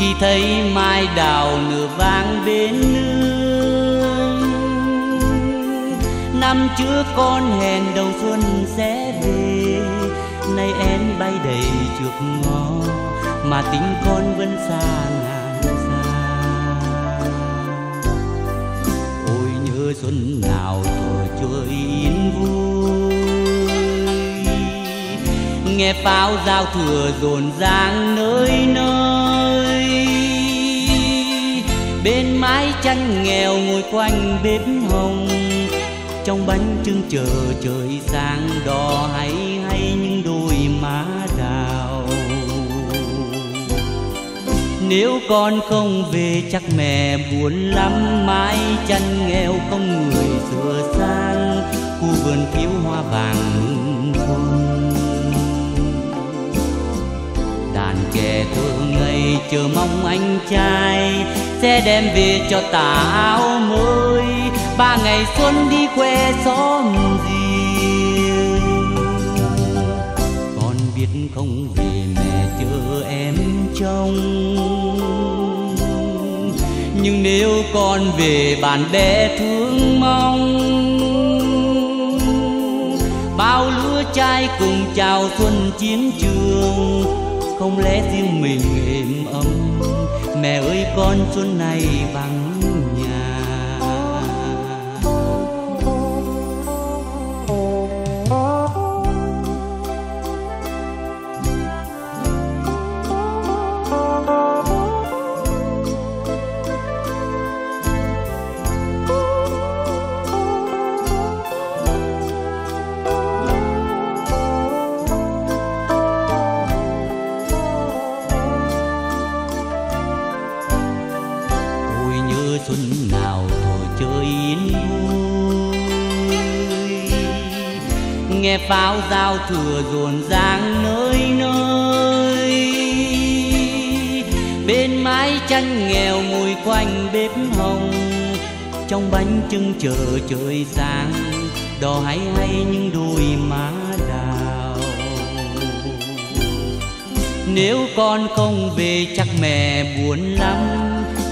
khi thấy mai đào nửa vàng bên nương. Năm trước con hẹn đầu xuân sẽ về, nay én bay đầy trước ngõ mà tình con vẫn xa ngàn xa. Ôi nhớ xuân nào thở chơi yên vui, nghe pháo giao thừa rộn ràng nơi nơi. Bên mái tranh nghèo ngồi quanh bếp hồng, trong bánh trưng chờ trời sáng đỏ hay hay những đôi má đào. Nếu con không về chắc mẹ buồn lắm, mái tranh nghèo không người sửa sang, khu vườn thiếu hoa vàng không. Đàn kè thơ ngây chờ mong anh trai sẽ đem về cho tà áo mới, ba ngày xuân đi quê xóm riêng. Con biết không về mẹ chờ em trông, nhưng nếu con về bạn bè thương mong. Bao lứa trai cùng chào xuân chiến trường, không lẽ riêng mình êm ấm. Mẹ ơi con xuân này vắng nhà. Xuân nào thổi chơi yên vui, nghe pháo giao thừa rộn ràng nơi nơi. Bên mái tranh nghèo ngồi quanh bếp hồng, trong bánh trưng chờ trời sáng đỏ hay hay những đôi má đào. Nếu con không về chắc mẹ buồn lắm,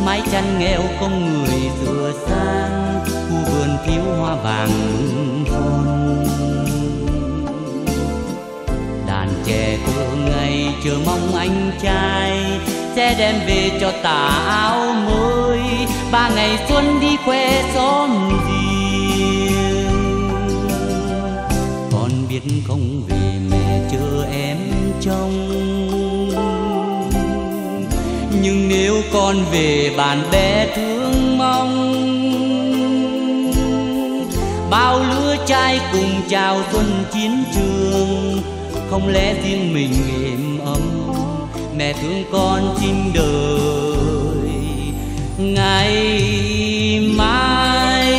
mái tranh nghèo không người sửa sang, khu vườn thiếu hoa vàng phun. Đàn trẻ thơ ngây chờ mong anh trai sẽ đem về cho tà áo mới, ba ngày xuân đi quê xóm riêng. Con biết không về mẹ chờ em trông, nhưng nếu con về bạn bè thương mong. Bao lứa trai cùng chào xuân chiến trường, không lẽ riêng mình êm ấm. Mẹ thương con xin đời ngày mai.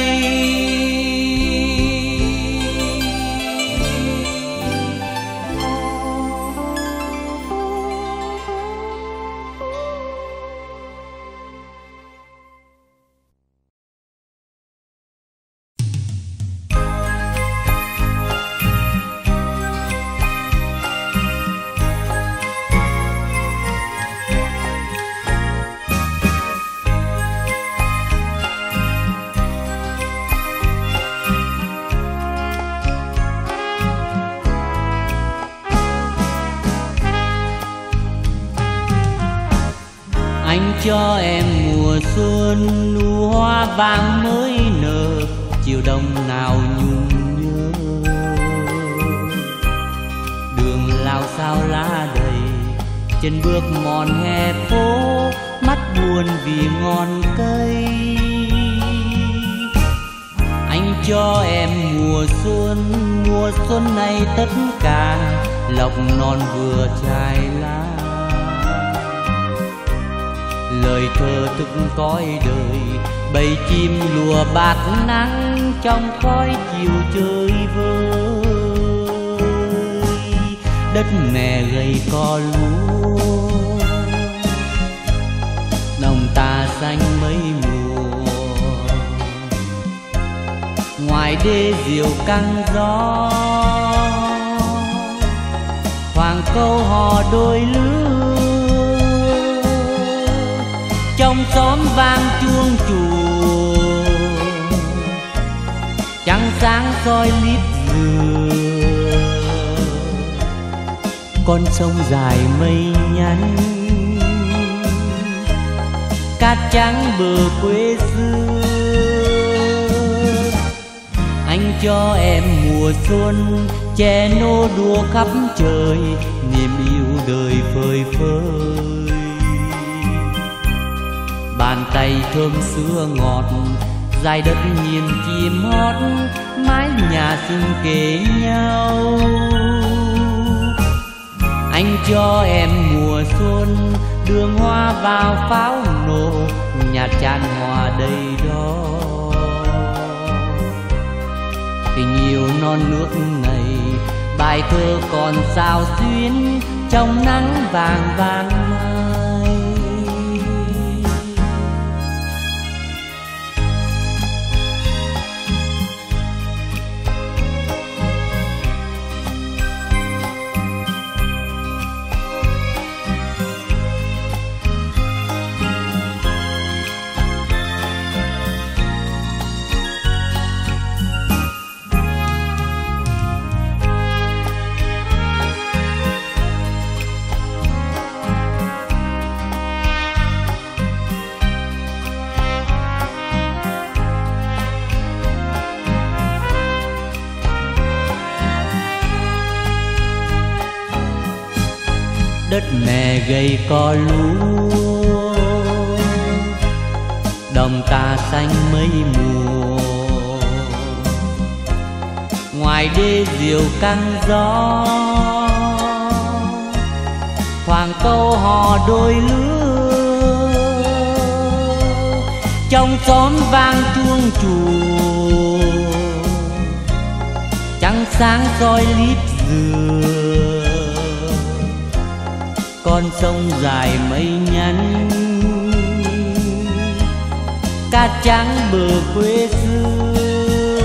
Cho em mùa xuân nụ hoa vàng mới nở, chiều đông nào nhung nhớ. Đường lao sao lá đầy, chân bước mòn hè phố, mắt buồn vì ngọn cây. Anh cho em mùa xuân này tất cả, lộc non vừa trải lá. Lời thơ thức cõi đời, bầy chim lùa bạt nắng trong khói chiều chơi vơi. Đất mẹ gầy cỏ lúa, đồng ta xanh mấy mùa. Ngoài đê diều căng gió, hoàng câu hò đôi lứa. trong xóm vang chuông chùa, trăng sáng soi lít dừa. Con sông dài mây nhắn, cát trắng bờ quê xưa. Anh cho em mùa xuân, che nô đua khắp trời, niềm yêu đời phơi phới. Bàn tay thơm sữa ngọt, dài đất nhìn chim hót, mái nhà xương kề nhau. Anh cho em mùa xuân, đường hoa vào pháo nổ, nhà tràn hòa đầy đó. Tình yêu non nước này, bài thơ còn sao xuyến trong nắng vàng vàng mai. Đất mẹ gầy cỏ lúa, đồng ta xanh mấy mùa. Ngoài đê diều căng gió, thoảng câu hò đôi lứa. Trong xóm vang chuông chùa, trăng sáng soi lít dừa. Con sông dài mây nhắn, cát trắng bờ quê xưa.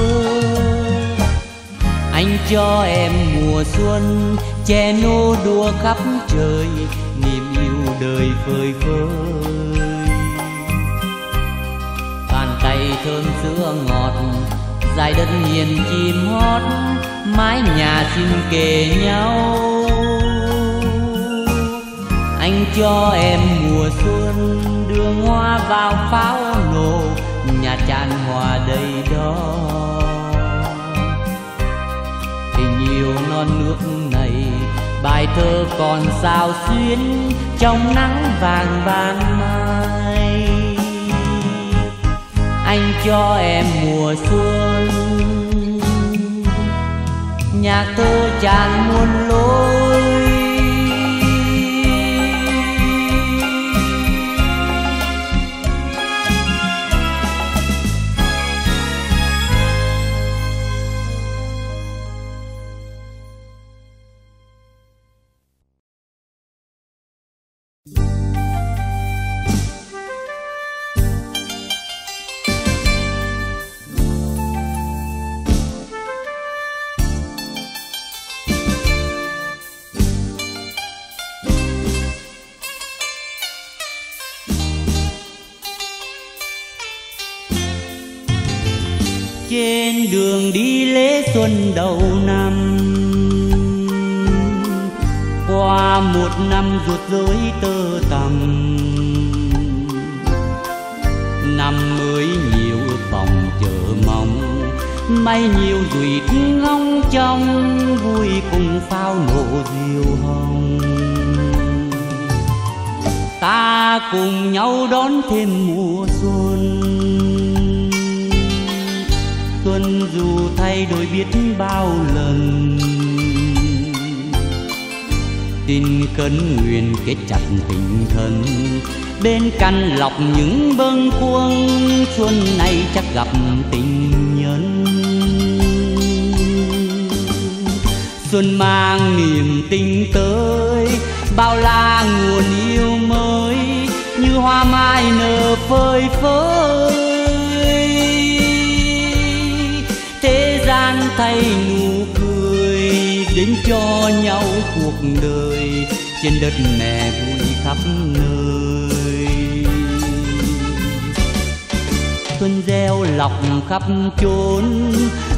Anh cho em mùa xuân, che nô đua khắp trời, niềm yêu đời phơi phới. Bàn tay thơm sữa ngọt, dài đất hiền chim hót, mái nhà xinh kề nhau. Anh cho em mùa xuân, đường hoa vào pháo nổ, nhà tràn hòa đầy đó. Tình yêu non nước này, bài thơ còn sao xuyến trong nắng vàng vàng mai. Anh cho em mùa xuân, nhạc thơ tràn muôn lối. Trên đường đi lễ xuân đầu năm, qua một năm rụt rối tơ tằm. Năm mới nhiều ước vọng chờ mong, may nhiều dùi ngóng trong vui cùng pháo nổ diều hồng. Ta cùng nhau đón thêm mùa xuân, xuân dù thay đổi biết bao lần. Tin cấn nguyện kết chặt tình thân, bên căn lọc những bâng khuâng, xuân nay chắc gặp tình nhân. Xuân mang niềm tình tới, bao la nguồn yêu mới, như hoa mai nở phơi phới. Thay nụ cười đến cho nhau cuộc đời, trên đất mẹ vui khắp nơi. Xuân gieo lọc khắp chốn,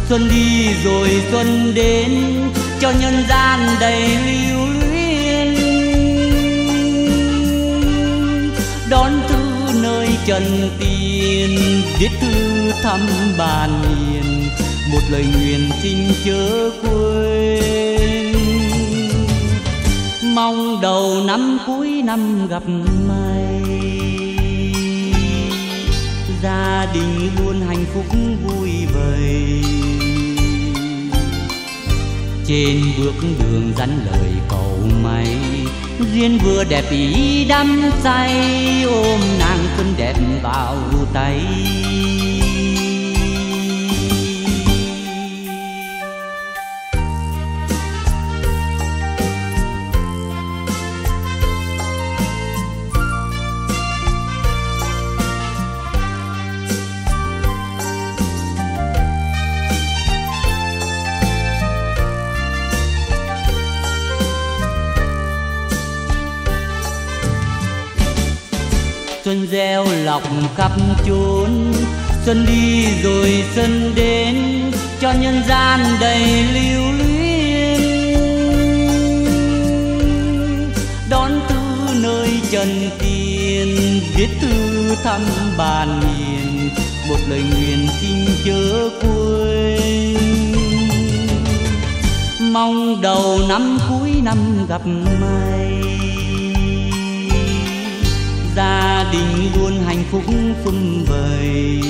xuân đi rồi xuân đến cho nhân gian đầy lưu luyến. Đón thư nơi trần tiền, viết thư thăm bàn hiền, một lời nguyện xin chớ quên. Mong đầu năm cuối năm gặp may, gia đình luôn hạnh phúc vui vầy. Trên bước đường dẫn lời cầu may, duyên vừa đẹp ý đắm say, ôm nàng xuân đẹp vào tay. Xuân gieo lọc khắp chốn, xuân đi rồi xuân đến cho nhân gian đầy lưu luyến. Đón thư nơi trần tiền, viết thư thăm bàn hiền, một lời nguyện xin chớ quên. Mong đầu năm cuối năm gặp may, gia đình luôn hạnh phúc sum vầy.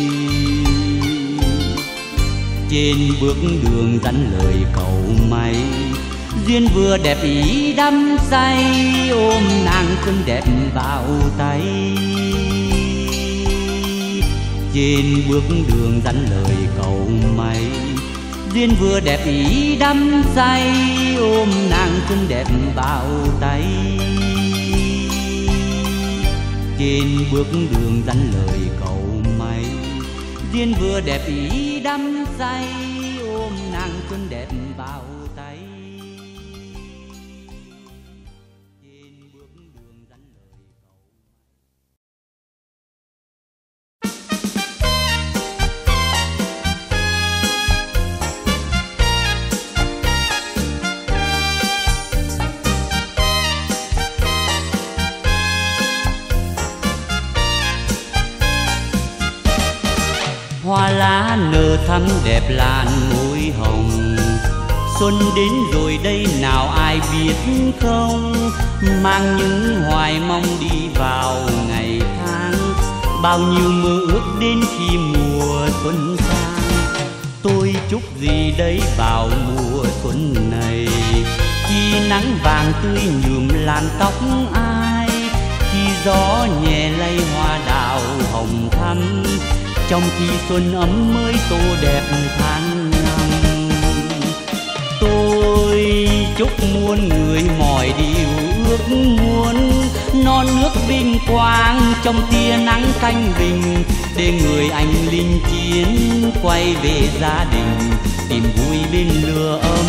Trên bước đường dẫn lời cầu may, duyên vừa đẹp ý đắm say, ôm nàng xuân đẹp vào tay. Trên bước đường dẫn lời cầu may, duyên vừa đẹp ý đắm say, ôm nàng xuân đẹp vào tay. Trên bước đường dẫn lời cầu may, duyên vừa đẹp ý đắm say, ôm nàng xuân đẹp vào tay. Hoa lá nở thắm đẹp làn môi hồng, xuân đến rồi đây nào ai biết không, mang những hoài mong đi vào ngày tháng, bao nhiêu mơ ước đến khi mùa xuân sang. Tôi chúc gì đấy vào mùa xuân này, khi nắng vàng tươi nhuộm làn tóc ai, khi gió nhẹ lay hoa đào hồng thắm, trong khi xuân ấm mới tô đẹp tháng năm. Tôi chúc muôn người mỏi điều ước muốn, non nước vinh quang trong tia nắng thanh bình, để người anh linh chiến quay về gia đình, tìm vui bên lửa ấm.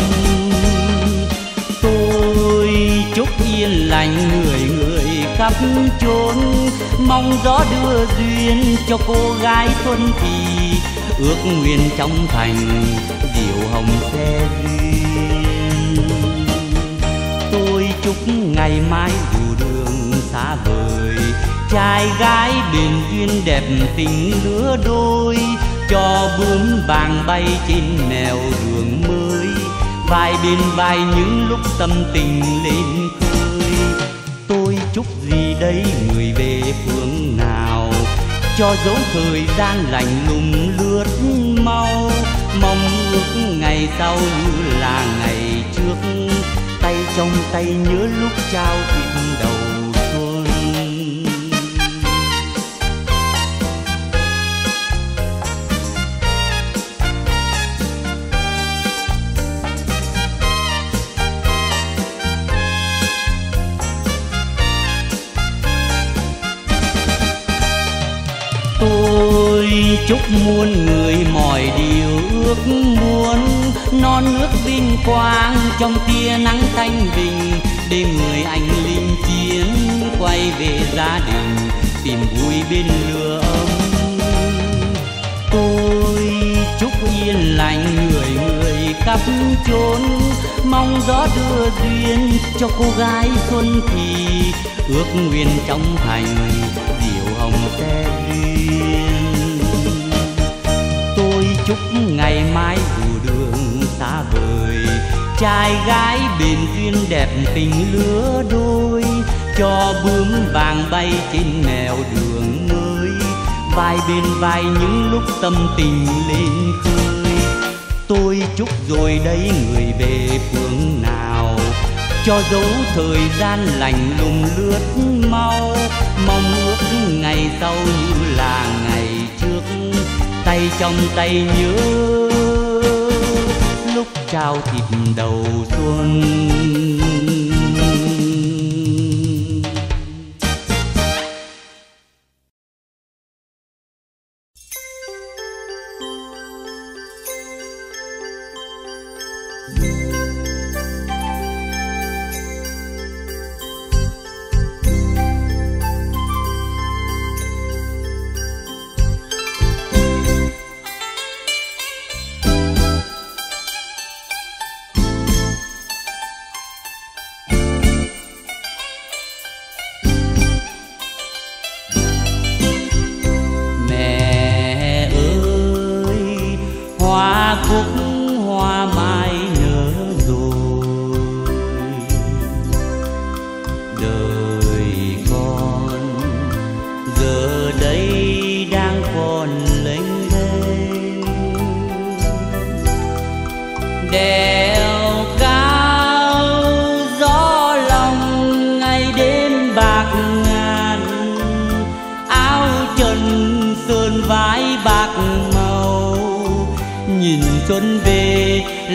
Tôi chúc yên lành người người khắp chốn, mong gió đưa duyên cho cô gái xuân thì, ước nguyện trong thành diều hồng xe duyên. Tôi chúc ngày mai dù đường xa vời, trai gái bền duyên đẹp tình lứa đôi, cho bướm vàng bay trên nẻo đường mới, vai bên vai những lúc tâm tình lên khơi. Tôi chúc gì đây người về phương nào, cho dấu thời gian lạnh lùng lướt mau, mong ước ngày sau như là ngày trước, tay trong tay nhớ lúc trao tình đầu. Chúc muôn người mọi điều ước muốn, non nước vinh quang trong tia nắng thanh bình, để người anh linh chiến quay về gia đình, tìm vui bên lửa ấm. yên lành người người khắp chốn, mong gió đưa duyên cho cô gái xuân thì ước nguyện trong hành diệu hồng te duyên. Tôi chúc ngày mai dù đường xa vời, trai gái bền duyên đẹp tình lứa đôi, cho bướm vàng bay trên nẻo đường mới, vai bên vai những lúc tâm tình lên khơi. Tôi chúc rồi đây người về phương nào, cho dấu thời gian lành lùng lướt mau, mong ước ngày sau như là ngày trước, tay trong tay nhớ lúc trao thiệp đầu xuân.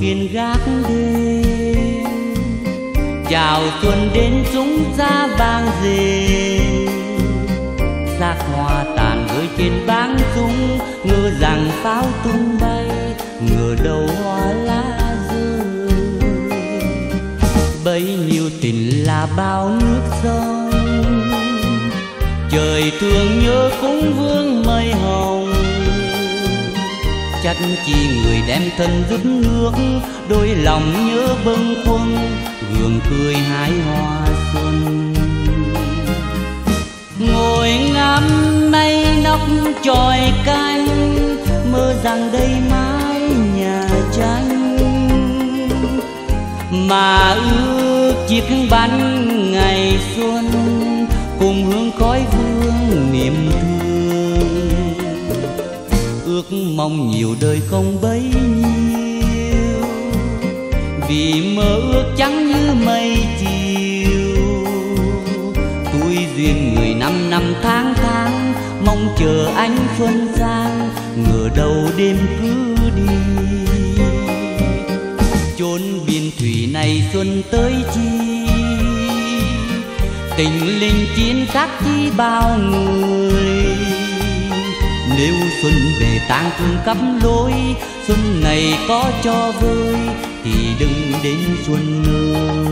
Phiên gác đêm chào xuân đến chúng ra vang rền, xác hoa tàn rơi trên báng súng, ngờ rằng pháo tung bay, ngờ đầu hoa lá rơi. Bấy nhiêu tình là bao nước sông, trời thương nhớ cũng vương mây hồng. Chắc chi người đem thân giúp nước, đôi lòng nhớ bâng khuâng, gượng cười hái hoa xuân. Ngồi ngắm mây nóc chòi cánh, mơ rằng đây mãi nhà tranh. Mà ước chiếc bánh ngày xuân, cùng hương khói vương niềm thương. Mong nhiều đời không bấy nhiêu, vì mơ ước trắng như mây chiều. Tôi duyên người năm năm tháng tháng, mong chờ ánh xuân sang, ngờ đâu đêm cứ đi. Chốn biên thủy này xuân tới chi, tình linh chiến khác chi bao người. Nếu xuân về tang thương khắp lối, xuân này có cho vui thì đừng đến xuân nữa.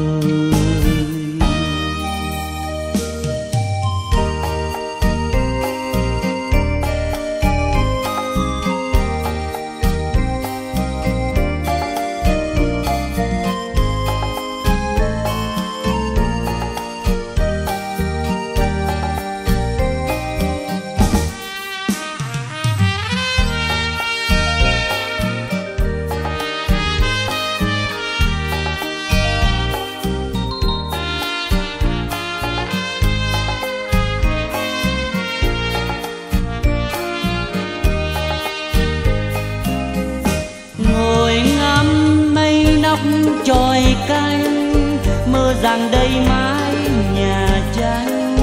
Chòi cánh mơ rằng đây mãi nhà tranh,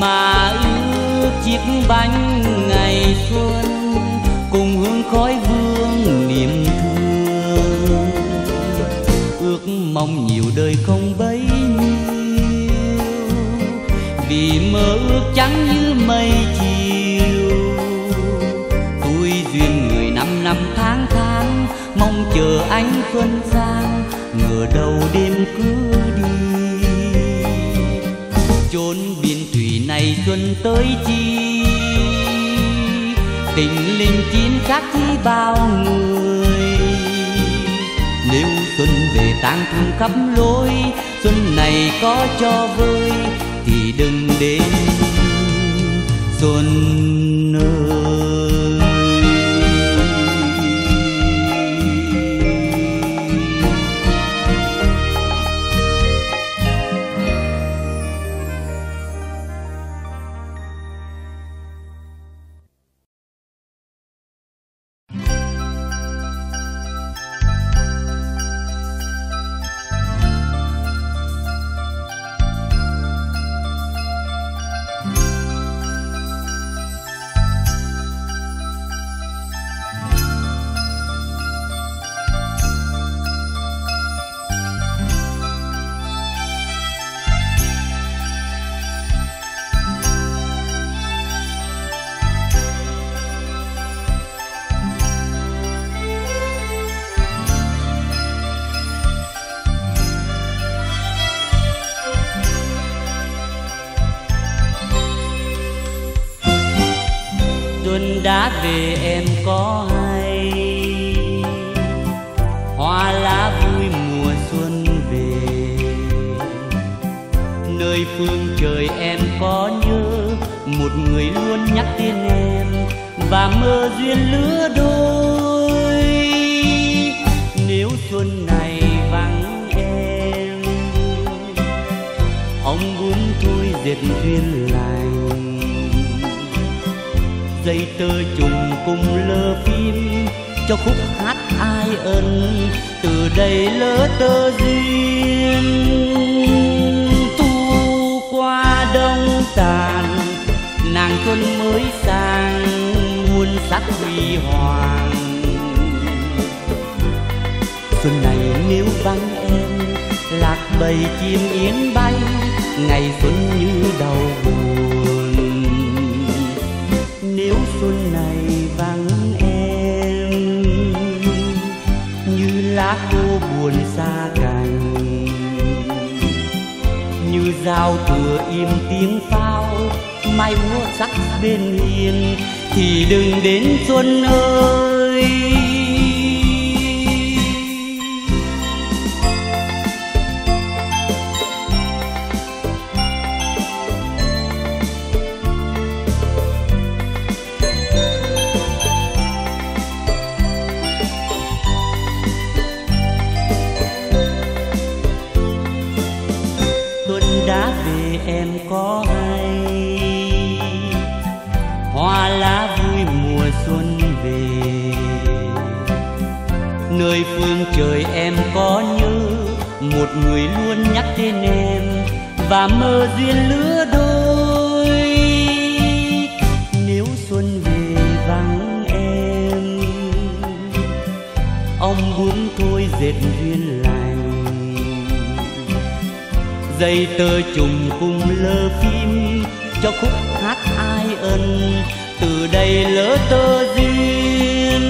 mà ước chiếc bánh ngày xuân cùng hương khói vương niềm thương. Ước mong nhiều đời không bấy nhiêu, vì mơ ước trắng như mây chiều. Tôi duyên người năm năm tháng tháng, mong chờ ánh xuân sang, ngờ đâu đêm cứ đi. Chốn biên thủy này xuân tới chi, tình linh chín khác chi bao người. Nếu xuân về tang thương khắp lối, xuân này có cho vơi thì đừng đến xuân ơi. Đã về em có hay hoa lá vui mùa xuân về, nơi phương trời em có nhớ một người luôn nhắc tên em và mơ duyên lứa đôi. Nếu xuân này vắng em, ông bướm thôi dệt duyên lành, dây tơ trùng cùng lơ phim cho khúc hát ai ân từ đây lỡ tơ duyên. Tu qua đông tàn, nàng xuân mới sang muôn sắc huy hoàng. Xuân này nếu vắng em, lạc bầy chim yến bay, ngày xuân như đầu buồn. Nếu xuân này vắng em, như lá khô buồn xa cành, như dao thừa im tiếng pháo mai múa sắc bên hiên, thì đừng đến xuân ơi. Có hay hoa lá vui mùa xuân về, nơi phương trời em có nhớ một người luôn nhắc tên em và mơ duyên lứa đôi. Nếu xuân về vắng em, ông bướm thôi dệt duyên lành, dây tơ trùng cùng lơ phim cho khúc hát ai ân từ đây lỡ tơ duyên.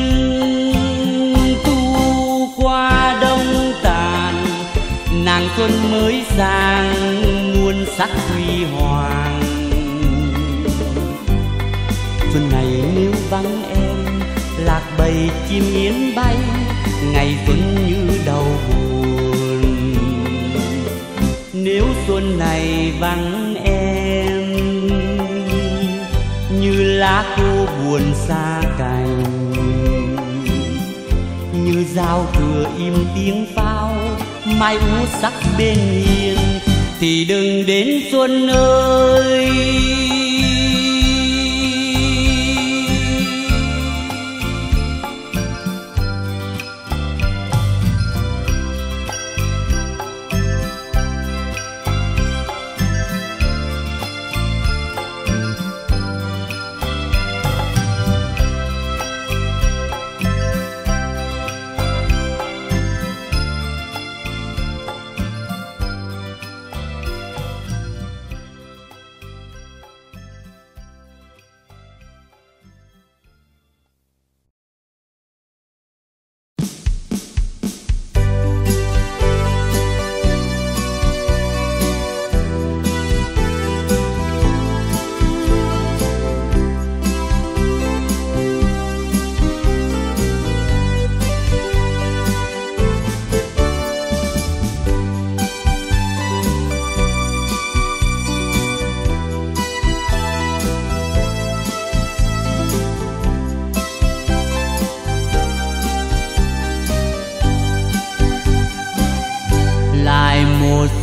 Tu qua đông tàn, nàng xuân mới sang muôn sắc huy hoàng. Xuân này nếu vắng em, lạc bầy chim yến bay, ngày xuân như đầu buồn. Nếu xuân này vắng em, như lá khô buồn xa cành, như dao thừa im tiếng pháo mai úa sắc bên hiên, thì đừng đến xuân ơi.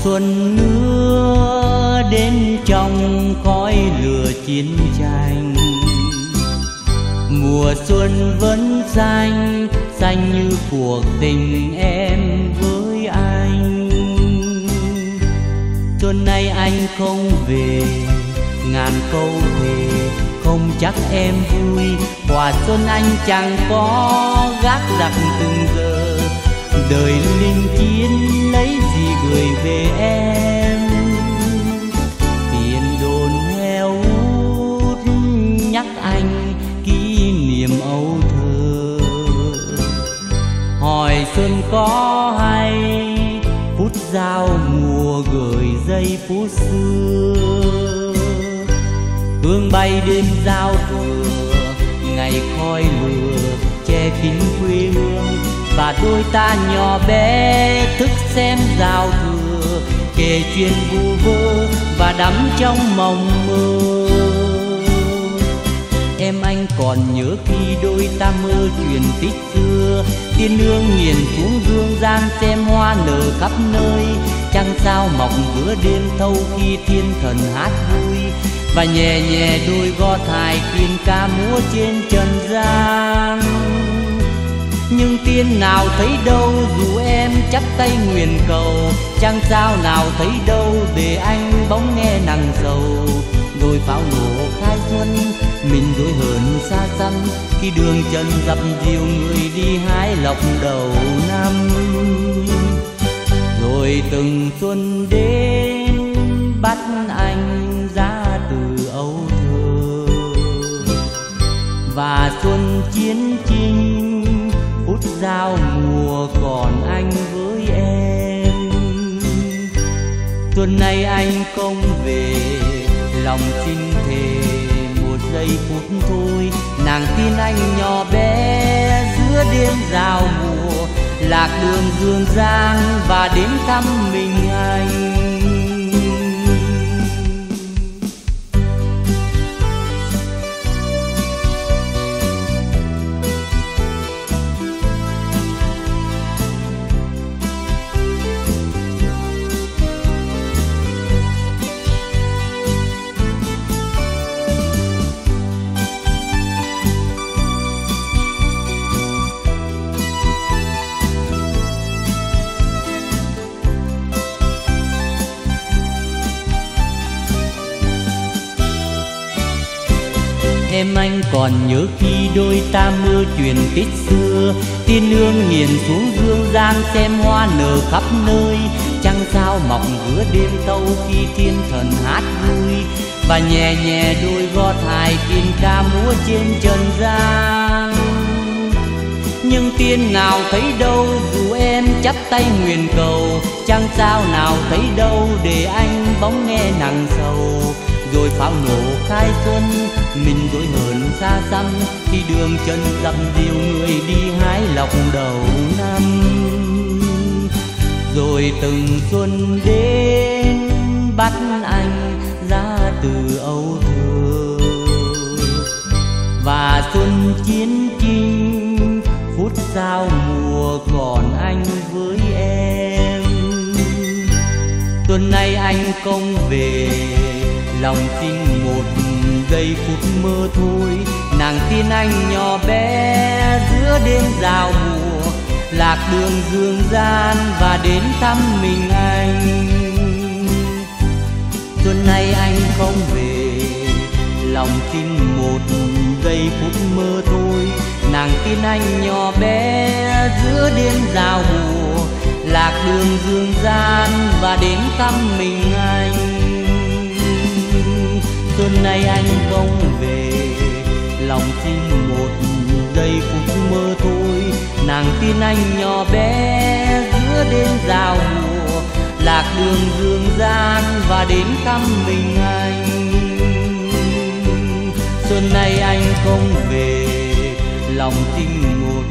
xuân ngứa đến trong cõi lửa chiến tranh. Mùa xuân vẫn xanh, xanh như cuộc tình em với anh. Xuân nay anh không về, ngàn câu thề không chắc em vui. Hòa xuân anh chẳng có gác đặt từng giờ, đời linh chiến lấy gì gửi về em. Tiền đồn heo hút nhắc anh kỷ niệm ấu thơ. Hỏi xuân có hay phút giao mùa gửi giây phút xưa. Hương bay đêm giao thừa, ngày khói lửa che kín quê hương. Và đôi ta nhỏ bé thức xem giao thừa, kể chuyện vu vơ và đắm trong mộng mơ. Em anh còn nhớ khi đôi ta mơ chuyện tích xưa, tiên nương nghiền xuống dương gian xem hoa nở khắp nơi. Trăng sao mọc giữa đêm thâu khi thiên thần hát vui, và nhẹ nhẹ đôi gò thai tiên ca múa trên trần gian. Nhưng tiên nào thấy đâu dù em chắp tay nguyện cầu, chẳng sao nào thấy đâu để anh bóng nghe nặng sầu. Rồi pháo nổ khai xuân, mình rối hờn xa xăm, khi đường chân dập dìu người đi hái lộc đầu năm. Rồi từng xuân đến bắt anh ra từ ấu thơ, và xuân chiến chinh giao mùa còn anh với em. Tuần nay anh không về, lòng xin thề một giây phút thôi. Nàng tin anh nhỏ bé giữa đêm giao mùa, lạc đường dương gian và đến thăm mình anh. Em anh còn nhớ khi đôi ta mơ chuyện tích xưa, tiên nương nghiền xuống dương gian xem hoa nở khắp nơi. Trăng sao mọc giữa đêm tâu khi thiên thần hát vui, và nhẹ nhẹ đôi gò thai tiên ca múa trên trần gian. Nhưng tiên nào thấy đâu dù em chắp tay nguyện cầu, chẳng sao nào thấy đâu để anh bóng nghe nặng sầu. Rồi pháo nổ khai xuân, mình rối hờn xa xăm, khi đường chân dặm dìu người đi hái lộc đầu năm. Rồi từng xuân đến bắt anh ra từ ấu thơ, và xuân chiến chinh phút giao mùa còn anh với em. Tuần nay anh không về, lòng xin một giây phút mơ thôi. Nàng tin anh nhỏ bé giữa đêm giao mùa, lạc đường dương gian và đến thăm mình anh. Tuần nay anh không về, lòng tin một giây phút mơ thôi. Nàng tin anh nhỏ bé giữa đêm giao mùa, lạc đường dương gian và đến thăm mình anh. Xuân nay anh không về, lòng xin một giây phút mơ thôi. Nàng tin anh nhỏ bé giữa đêm giao mùa, lạc đường dương gian và đến thăm mình anh. Xuân nay anh không về, lòng xin một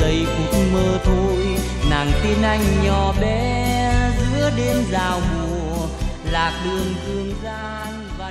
giây phút mơ thôi. Nàng tin anh nhỏ bé giữa đêm giao mùa, lạc đường dương gian và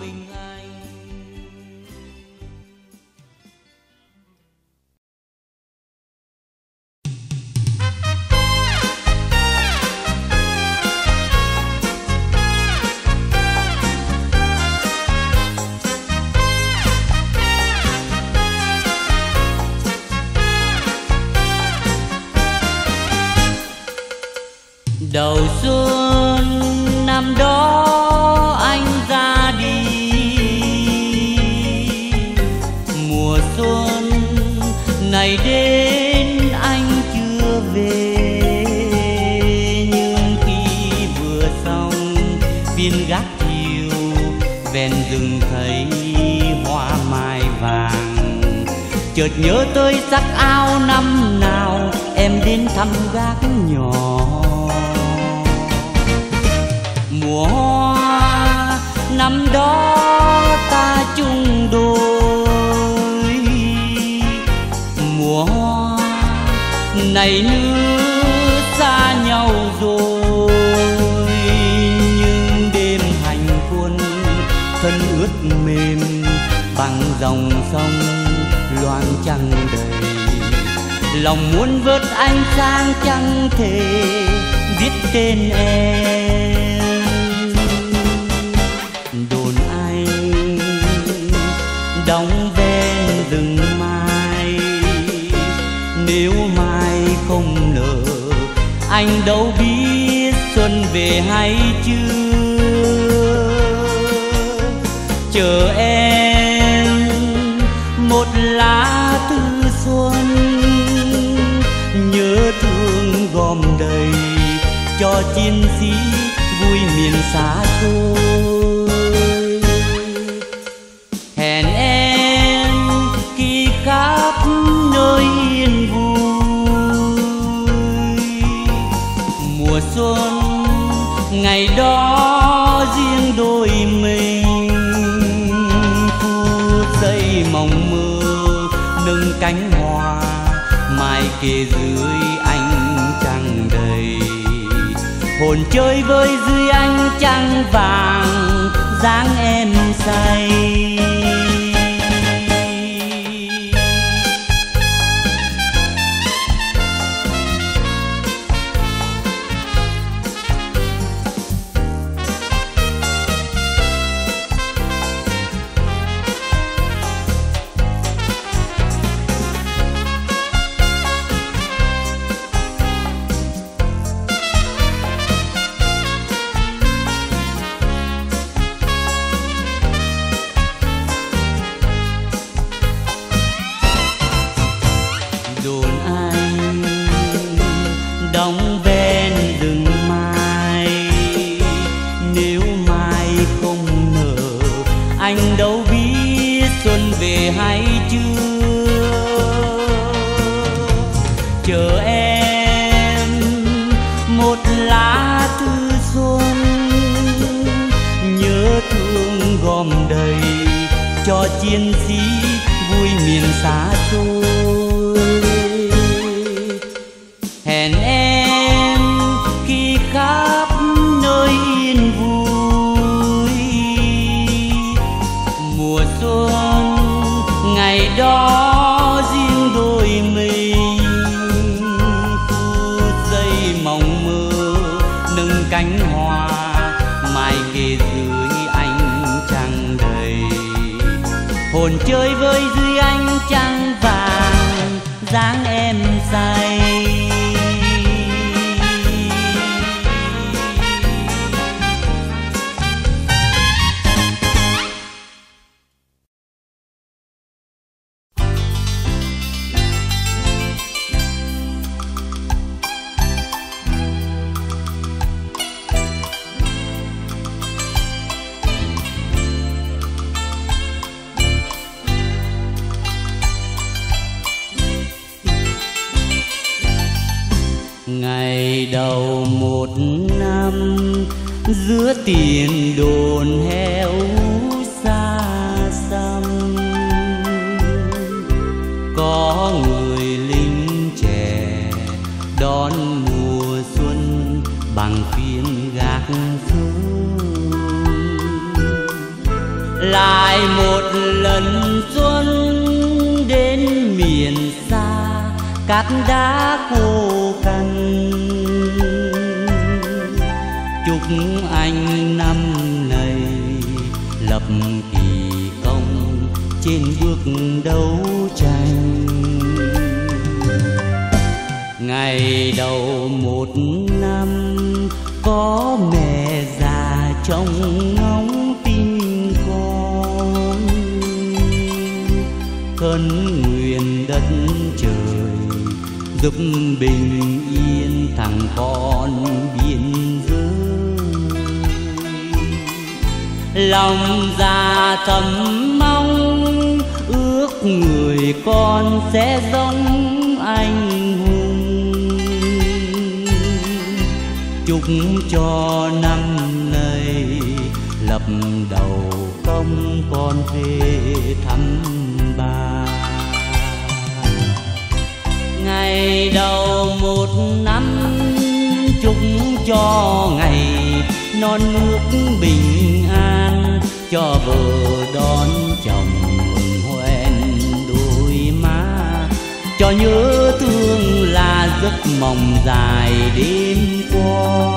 mình anh. ven rừng thấy hoa mai vàng, chợt nhớ tới sắc áo năm nào em đến thăm gác nhỏ. Mùa hoa năm đó ta chung đôi, mùa hoa này nữa xa nhau rồi. Thân ướt mềm bằng dòng sông loang trăng đầy, lòng muốn vớt anh sang chẳng thể viết tên em. Đồn anh đóng bên rừng mai, nếu mai không nở anh đâu biết xuân về hay chưa. Chờ em một lá thư xuân, nhớ thương gom đầy cho chiến sĩ vui miền xa xôi. Hẹn em khi khắp nơi yên vui, mùa xuân ngày đó riêng đôi mình. Mong mơ nâng cánh hoa mai kia dưới ánh trăng đầy, hồn chơi với dưới ánh trăng vàng dáng em say. Chiến sĩ vui miền xa xôi, hẹn em khi khắp nơi yên vui, mùa xuân ngày đó riêng đôi mình. Phút giây mong mơ nâng cánh hoa mai kia dưới ánh trăng đầy, hồn chơi với dưới ánh trăng vàng dáng em say. Đầu một năm giữa tiền đồn heo xa xăm, có người lính trẻ đón mùa xuân bằng phiên gác xuống. Lại một lần xuân đến miền xa cát đá khô cằn, anh năm nay lập kỳ công trên bước đấu tranh. Ngày đầu một năm có mẹ già trông ngóng tin con, khấn nguyện đất trời giúp bình yên thằng con biên giới. lòng già thầm mong ước người con sẽ giống anh hùng. Chúc cho năm nay lập đầu công con về thăm bà. Ngày đầu một năm chúc cho ngày non nước bình an, cho vợ đón chồng mừng hoen đôi má, cho nhớ thương là giấc mộng dài đêm qua.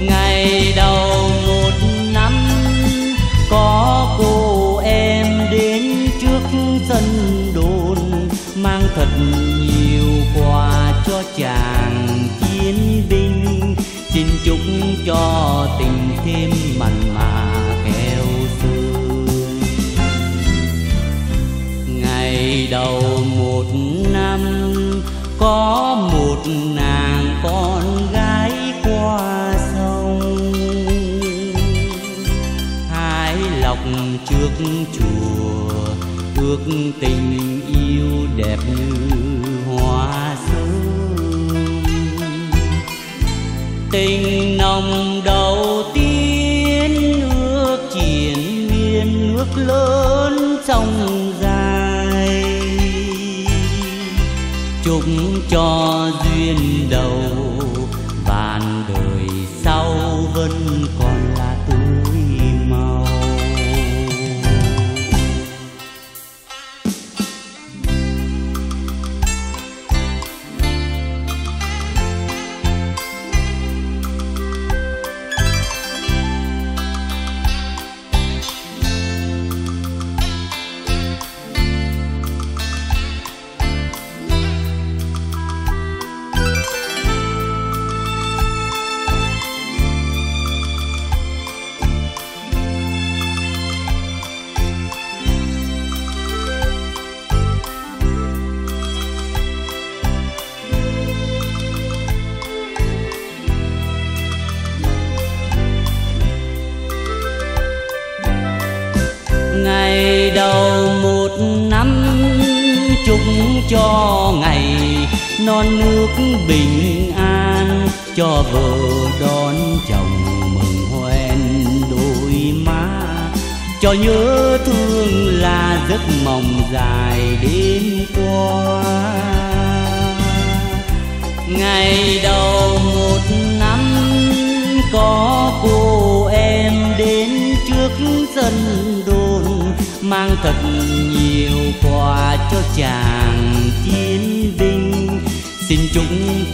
Ngày đầu một năm có cô em đến trước sân đồn, mang thật nhiều quà cho chàng chiến binh. Xin chúc cho tình thêm mặn mà keo sơn. Ngày đầu một năm có một nàng con gái qua sông, hái lộc trước chùa ước tình yêu đẹp như hoa sớm. Tình nồng đầu tiên ước triển miên nước lớn sông dài. Chúc cho duyên đầu vạn đời sau vẫn còn là tươi màu. Ngày đầu một năm chúc cho ngày non nước bình an, cho vợ đón chồng mừng hoen đôi má, cho nhớ thương là giấc mộng dài đêm qua. Ngày đầu một năm có cô em đến trước sân đồn, mang thật nhiều quà cho chàng chiến binh. Xin chúc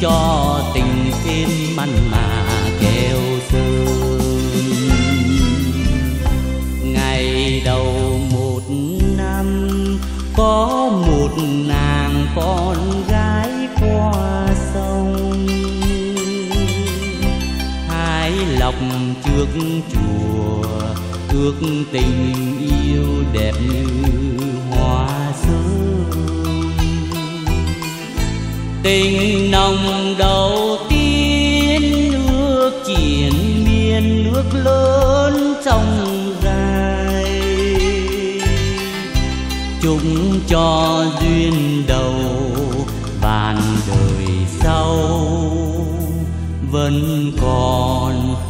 cho tình thêm mặn mà keo sơn. Ngày đầu một năm có một nàng con gái qua sông, hái lộc trước chùa ước tình yêu đẹp như hoa sớm. Tình nồng đầu tiên ước triển miên nước lớn sông dài. Chúc cho duyên đầu vạn đời sau vẫn còn